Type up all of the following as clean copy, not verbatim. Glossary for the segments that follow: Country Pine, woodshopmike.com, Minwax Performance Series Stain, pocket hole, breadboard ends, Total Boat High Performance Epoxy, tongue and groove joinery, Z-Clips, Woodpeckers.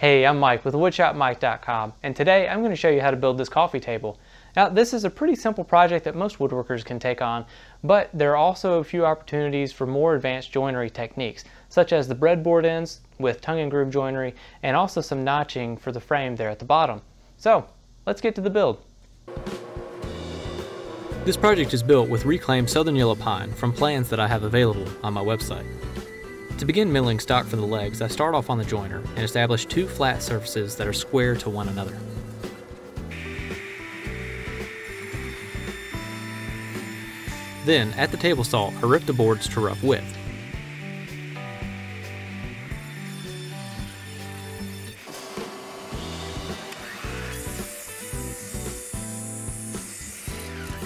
Hey, I'm Mike with woodshopmike.com, and today I'm going to show you how to build this coffee table. Now, this is a pretty simple project that most woodworkers can take on, but there are also a few opportunities for more advanced joinery techniques, such as the breadboard ends with tongue and groove joinery, and also some notching for the frame there at the bottom. So, let's get to the build. This project is built with reclaimed southern yellow pine from plans that I have available on my website. To begin milling stock for the legs, I start off on the joiner and establish two flat surfaces that are square to one another. Then, at the table saw, I rip the boards to rough width.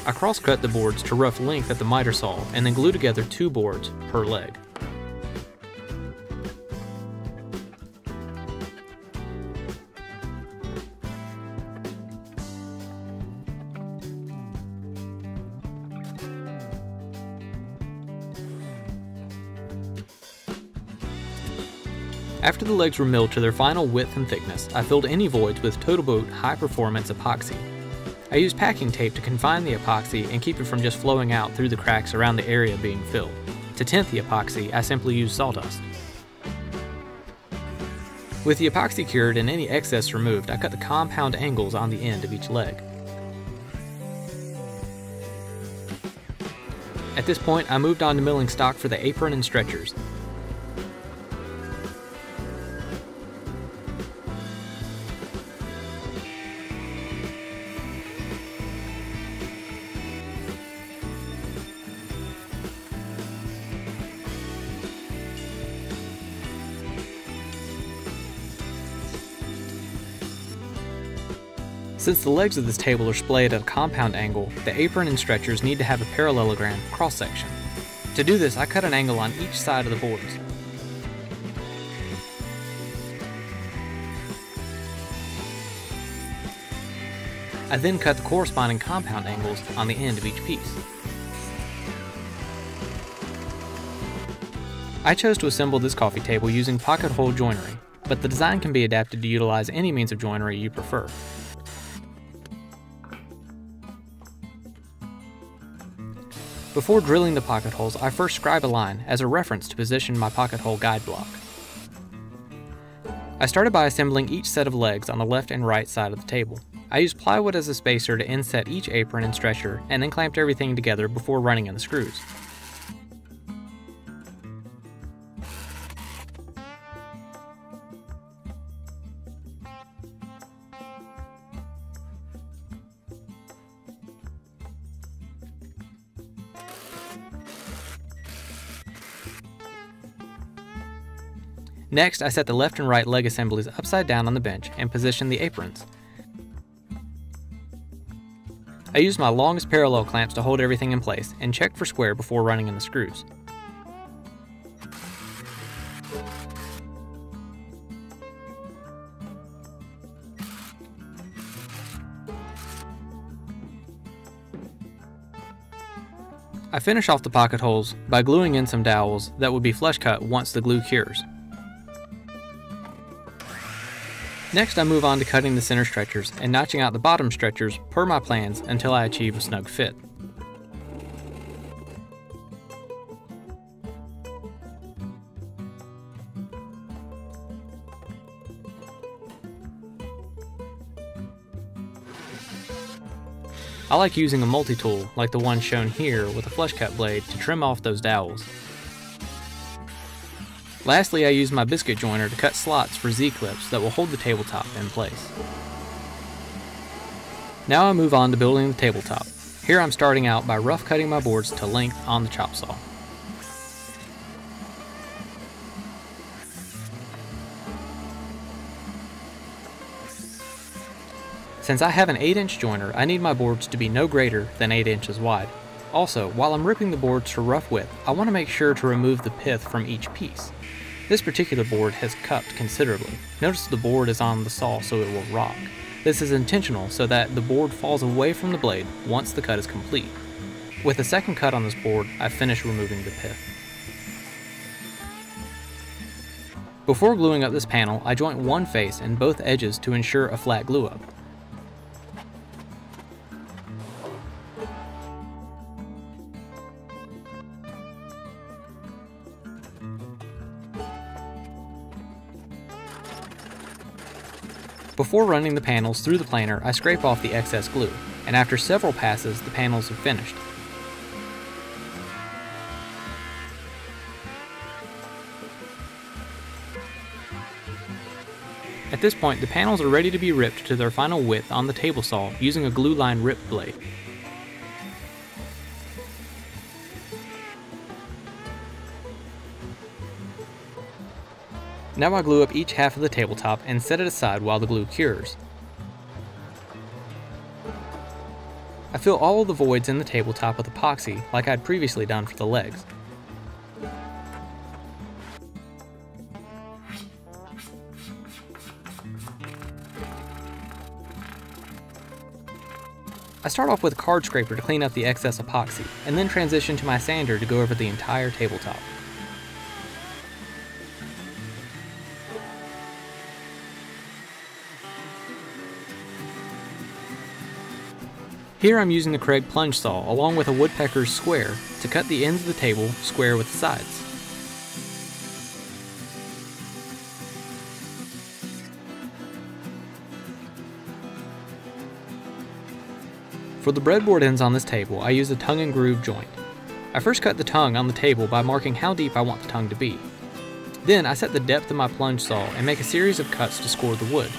I cross-cut the boards to rough length at the miter saw and then glue together two boards per leg. After the legs were milled to their final width and thickness, I filled any voids with Total Boat High Performance Epoxy. I used packing tape to confine the epoxy and keep it from just flowing out through the cracks around the area being filled. To tint the epoxy, I simply used sawdust. With the epoxy cured and any excess removed, I cut the compound angles on the end of each leg. At this point, I moved on to milling stock for the apron and stretchers. Since the legs of this table are splayed at a compound angle, the apron and stretchers need to have a parallelogram cross-section. To do this, I cut an angle on each side of the boards. I then cut the corresponding compound angles on the end of each piece. I chose to assemble this coffee table using pocket hole joinery, but the design can be adapted to utilize any means of joinery you prefer. Before drilling the pocket holes, I first scribe a line as a reference to position my pocket hole guide block. I started by assembling each set of legs on the left and right side of the table. I used plywood as a spacer to inset each apron and stretcher and then clamped everything together before running in the screws. Next, I set the left and right leg assemblies upside down on the bench and positioned the aprons. I used my longest parallel clamps to hold everything in place and checked for square before running in the screws. I finish off the pocket holes by gluing in some dowels that would be flush cut once the glue cures. Next, I move on to cutting the center stretchers and notching out the bottom stretchers per my plans until I achieve a snug fit. I like using a multi-tool like the one shown here with a flush cut blade to trim off those dowels. Lastly, I use my biscuit joiner to cut slots for Z-clips that will hold the tabletop in place. Now I move on to building the tabletop. Here I'm starting out by rough cutting my boards to length on the chop saw. Since I have an 8-inch joiner, I need my boards to be no greater than 8 inches wide. Also, while I'm ripping the boards to rough width, I want to make sure to remove the pith from each piece. This particular board has cupped considerably. Notice the board is on the saw so it will rock. This is intentional so that the board falls away from the blade once the cut is complete. With a second cut on this board, I finish removing the pith. Before gluing up this panel, I joint one face and both edges to ensure a flat glue up. Before running the panels through the planer, I scrape off the excess glue, and after several passes, the panels have finished. At this point, the panels are ready to be ripped to their final width on the table saw using a glue line rip blade. Now I glue up each half of the tabletop and set it aside while the glue cures. I fill all of the voids in the tabletop with epoxy like I'd previously done for the legs. I start off with a card scraper to clean up the excess epoxy, and then transition to my sander to go over the entire tabletop. Here I'm using the Craig plunge saw along with a Woodpecker's square to cut the ends of the table square with the sides. For the breadboard ends on this table, I use a tongue and groove joint. I first cut the tongue on the table by marking how deep I want the tongue to be. Then I set the depth of my plunge saw and make a series of cuts to score the wood.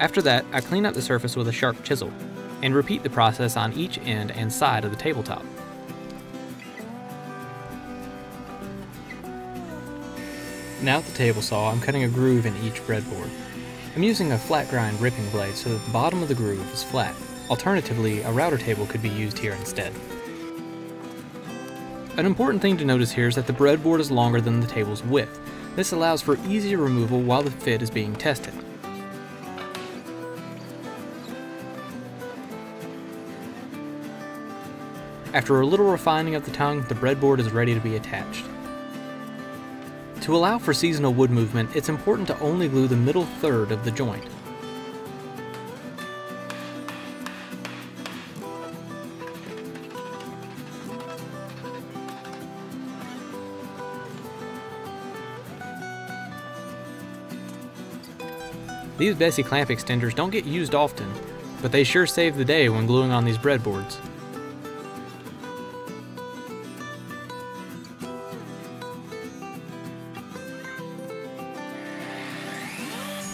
After that, I clean up the surface with a sharp chisel, and repeat the process on each end and side of the tabletop. Now with the table saw, I'm cutting a groove in each breadboard. I'm using a flat grind ripping blade so that the bottom of the groove is flat. Alternatively, a router table could be used here instead. An important thing to notice here is that the breadboard is longer than the table's width. This allows for easy removal while the fit is being tested. After a little refining of the tongue, the breadboard is ready to be attached. To allow for seasonal wood movement, it's important to only glue the middle third of the joint. These Bessie clamp extenders don't get used often, but they sure save the day when gluing on these breadboards.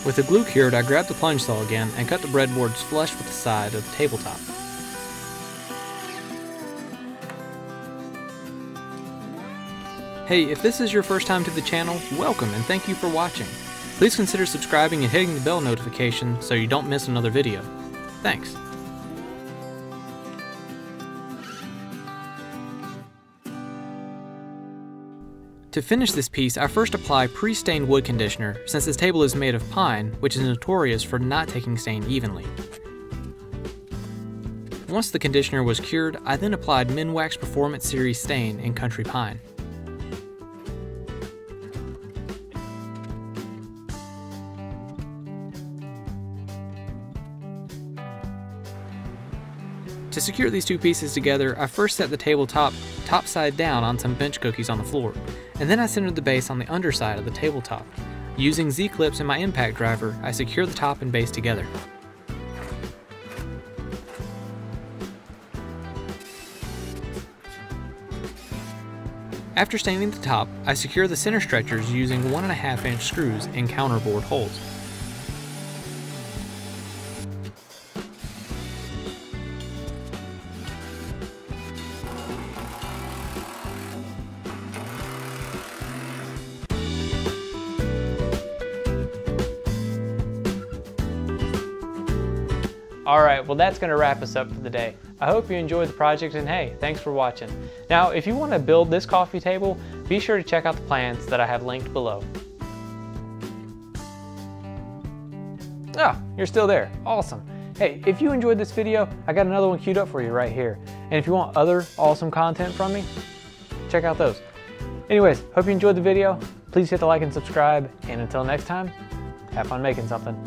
With the glue cured, I grab the plunge saw again and cut the breadboards flush with the side of the tabletop. Hey, if this is your first time to the channel, welcome and thank you for watching. Please consider subscribing and hitting the bell notification so you don't miss another video. Thanks. To finish this piece, I first apply pre-stained wood conditioner since this table is made of pine, which is notorious for not taking stain evenly. Once the conditioner was cured, I then applied Minwax Performance Series Stain in Country Pine. To secure these two pieces together, I first set the tabletop topside down on some bench cookies on the floor, and then I centered the base on the underside of the tabletop. Using Z-clips and my impact driver, I secure the top and base together. After staining the top, I secure the center stretchers using 1.5-inch screws and counterboard holes. Alright, well that's going to wrap us up for the day. I hope you enjoyed the project, and hey, thanks for watching. Now, if you want to build this coffee table, be sure to check out the plans that I have linked below. Oh, you're still there. Awesome. Hey, if you enjoyed this video, I got another one queued up for you right here. And if you want other awesome content from me, check out those. Anyways, hope you enjoyed the video. Please hit the like and subscribe. And until next time, have fun making something.